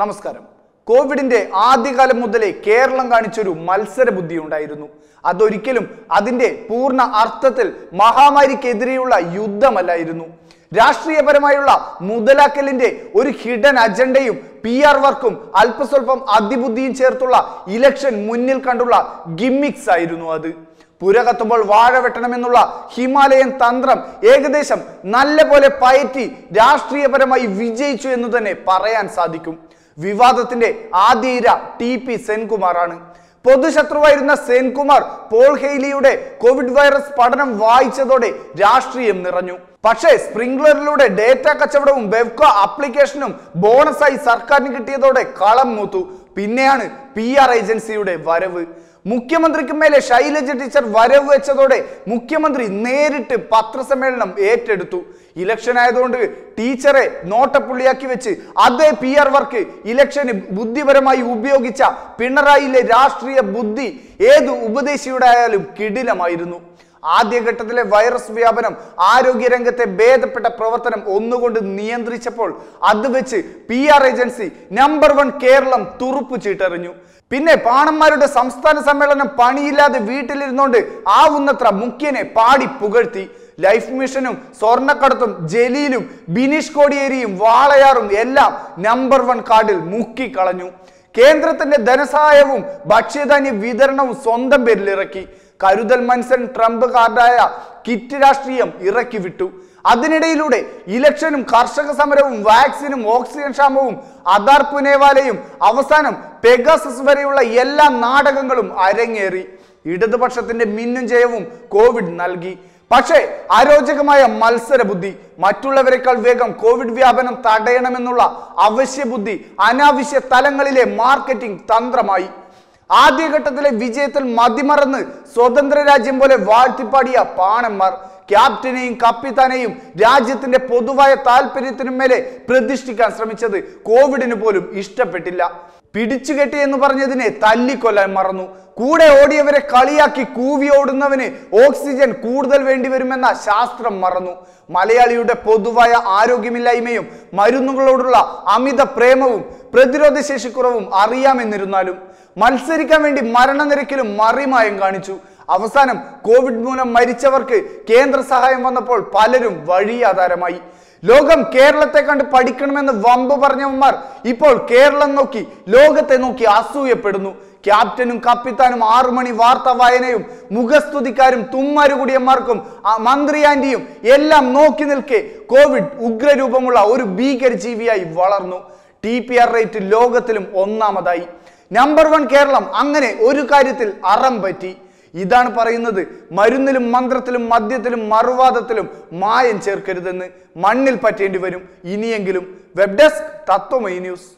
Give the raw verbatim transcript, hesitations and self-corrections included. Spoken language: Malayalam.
നമസ്കാരം. കോവിഡിന്റെ ആദ്യകാലം മുതലേ കേരളം കാണിച്ചൊരു മത്സരബുദ്ധി ഉണ്ടായിരുന്നു. അതൊരിക്കലും അതിന്റെ പൂർണ്ണ അർത്ഥത്തിൽ മഹാമാരിക്കെതിരെയുള്ള യുദ്ധമല്ലായിരുന്നു. രാഷ്ട്രീയപരമായുള്ള മുതലാക്കലിന്റെ ഒരു ഹിഡൻ അജണ്ടയും പി ആർ വർക്കും അല്പസ്വല്പം അതിബുദ്ധിയും ചേർത്തുള്ള ഇലക്ഷൻ മുന്നിൽ കണ്ടുള്ള ഗിമ്മിക്സ് ആയിരുന്നു അത്. പുര കത്തുമ്പോൾ വാഴ വെട്ടണമെന്നുള്ള ഹിമാലയൻ തന്ത്രം ഏകദേശം നല്ല പോലെ പയറ്റി രാഷ്ട്രീയപരമായി വിജയിച്ചു എന്ന് തന്നെ പറയാൻ സാധിക്കും. വിവാദത്തിന്റെ ആദ്യ ഇര ടി പി സെൻകുമാറാണ്. പൊതുശത്രുവായിരുന്ന സെൻകുമാർ പോൾ ഹെയ്ലിയുടെ കോവിഡ് വൈറസ് പഠനം വായിച്ചതോടെ രാഷ്ട്രീയം നിറഞ്ഞു. പക്ഷേ സ്പ്രിംഗ്ലറിലൂടെ ഡേറ്റ കച്ചവടവും ബെവ്കോ ആപ്ലിക്കേഷനും ബോണസായി സർക്കാരിന് കിട്ടിയതോടെ കളം മൂത്തു. പിന്നെയാണ് പി ആർ ഏജൻസിയുടെ വരവ്. മുഖ്യമന്ത്രിക്ക് മേലെ ശൈലജ ടീച്ചർ വരവ് വെച്ചതോടെ മുഖ്യമന്ത്രി നേരിട്ട് പത്രസമ്മേളനം ഏറ്റെടുത്തു. ഇലക്ഷൻ ആയതുകൊണ്ട് ടീച്ചറെ നോട്ടപ്പുള്ളിയാക്കി വെച്ച് അതേ പി ആർ വർക്ക് ഇലക്ഷന് ബുദ്ധിപരമായി ഉപയോഗിച്ച പിണറായിയിലെ രാഷ്ട്രീയ ബുദ്ധി ഏത് ഉപദേശിയുടെ ആയാലും കിടിലമായിരുന്നു. ആദ്യഘട്ടത്തിലെ വൈറസ് വ്യാപനം ആരോഗ്യരംഗത്തെ ഭേദപ്പെട്ട പ്രവർത്തനം ഒന്നുകൊണ്ട് നിയന്ത്രിച്ചപ്പോൾ അത് വെച്ച് P R agency number one Keralam തുറുപ്പ് ചീട്ടെറിഞ്ഞു. പിന്നെ പാണന്മാരുടെ സംസ്ഥാന സമ്മേളനം പണിയില്ലാതെ വീട്ടിലിരുന്നോണ്ട് ആവുന്നത്ര മുഖ്യനെ പാടി പുകഴ്ത്തി. ലൈഫ് മിഷനും സ്വർണ്ണക്കടത്തും ജലീലും ബിനീഷ് കോടിയേരിയും വാളയാറും എല്ലാം നമ്പർ വൺ കാർഡിൽ മുക്കിക്കളഞ്ഞു. കേന്ദ്രത്തിന്റെ ധനസഹായവും ഭക്ഷ്യധാന്യ വിതരണവും സ്വന്തം പേരിലിറക്കി. കരുതൽ മൻസൺ ട്രംപ് കാർഡായ കിറ്റ് രാഷ്ട്രീയം ഇറക്കി വിട്ടു. അതിനിടയിലൂടെ ഇലക്ഷനും കർഷക സമരവും വാക്സിനും ഓക്സിജൻ ക്ഷാമവും അദാർ പുനേവാലയും അവസാനം പെഗാസസ് വരെയുള്ള എല്ലാ നാടകങ്ങളും അരങ്ങേറി. ഇടതുപക്ഷത്തിന്റെ മിന്നും ജയവും കോവിഡ് നൽകി. പക്ഷേ അരോചകമായ മത്സരബുദ്ധി, മറ്റുള്ളവരെക്കാൾ വേഗം കോവിഡ് വ്യാപനം തടയണമെന്നുള്ള അവശ്യബുദ്ധി അനാവശ്യ തലങ്ങളിലെ മാർക്കറ്റിംഗ് തന്ത്രമായി. ആദ്യഘട്ടത്തിലെ വിജയത്തിൽ മതിമറന്ന് സ്വതന്ത്ര രാജ്യം പോലെ വാഴ്ത്തിപ്പാടിയ പാണന്മാർ ക്യാപ്റ്റനെയും കപ്പിത്താനെയും രാജ്യത്തിന്റെ പൊതുവായ താല്പര്യത്തിനും മേലെ പ്രതിഷ്ഠിക്കാൻ ശ്രമിച്ചത് കോവിഡിന് പോലും ഇഷ്ടപ്പെട്ടില്ല. പിടിച്ചുകെട്ടി എന്ന് പറഞ്ഞതിനെ തല്ലിക്കൊല്ലാൻ മറന്നു. കൂടെ ഓടിയവരെ കളിയാക്കി കൂവി ഓടുന്നവന് ഓക്സിജൻ കൂടുതൽ വേണ്ടിവരുമെന്ന ശാസ്ത്രം മറന്നു. മലയാളിയുടെ പൊതുവായ ആരോഗ്യമില്ലായ്മയും മരുന്നുകളോടുള്ള അമിത പ്രേമവും പ്രതിരോധ ശേഷിക്കുറവും അറിയാമെന്നിരുന്നാലും മത്സരിക്കാൻ വേണ്ടി മരണനിരക്കിലും മറിമായം കാണിച്ചു. അവസാനം കോവിഡ് മൂലം മരിച്ചവർക്ക് കേന്ദ്ര സഹായം വന്നപ്പോൾ പലരും വഴിയാധാരമായി. ലോകം കേരളത്തെ കണ്ട് പഠിക്കണമെന്ന് വമ്പ് പറഞ്ഞവന്മാർ ഇപ്പോൾ കേരളം നോക്കി ലോകത്തെ നോക്കി അസൂയപ്പെടുന്നു. ക്യാപ്റ്റനും കപ്പിത്താനും ആറുമണി വാർത്ത വായനയും മുഖസ്തുതിക്കാരും തുമ്മാരുകുടിയന്മാർക്കും മന്ത്രി ആന്റിയും എല്ലാം നോക്കി നിൽക്കെ കോവിഡ് ഉഗ്രരൂപമുള്ള ഒരു ഭീകരജീവിയായി വളർന്നു. ടി പി ആർ റേറ്റ് ലോകത്തിലും ഒന്നാമതായി. നമ്പർ വൺ കേരളം അങ്ങനെ ഒരു കാര്യത്തിൽ അറം പറ്റി. ഇതാണ് പറയുന്നത് മരുന്നിലും മന്ത്രത്തിലും മദ്യത്തിലും മറുവാദത്തിലും മായം ചേർക്കരുതെന്ന്. മണ്ണിൽ പറ്റേണ്ടി വരും ഇനിയെങ്കിലും. Web desk Tatwamayi news.